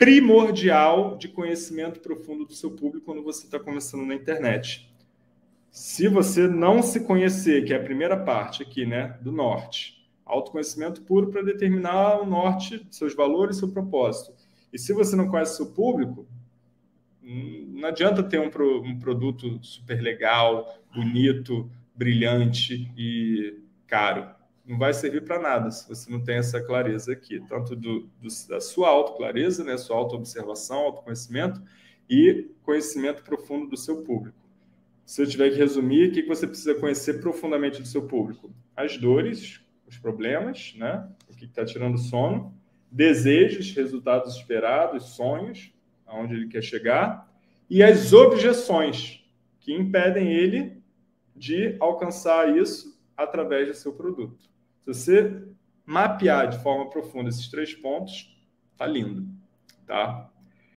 primordial de conhecimento profundo do seu público quando você está começando na internet. Se você não se conhecer, que é a primeira parte aqui, né, do norte, autoconhecimento puro para determinar o norte, seus valores, seu propósito. E se você não conhece seu público, não adianta ter um produto super legal, bonito, brilhante e caro. Não vai servir para nada se você não tem essa clareza aqui, tanto da sua autoclareza, né, sua autoobservação, autoconhecimento e conhecimento profundo do seu público. Se eu tiver que resumir, o que você precisa conhecer profundamente do seu público? As dores, os problemas, né, o que está tirando sono, desejos, resultados esperados, sonhos, aonde ele quer chegar, e as objeções que impedem ele de alcançar isso através do seu produto. Se você mapear de forma profunda esses três pontos, tá lindo, tá?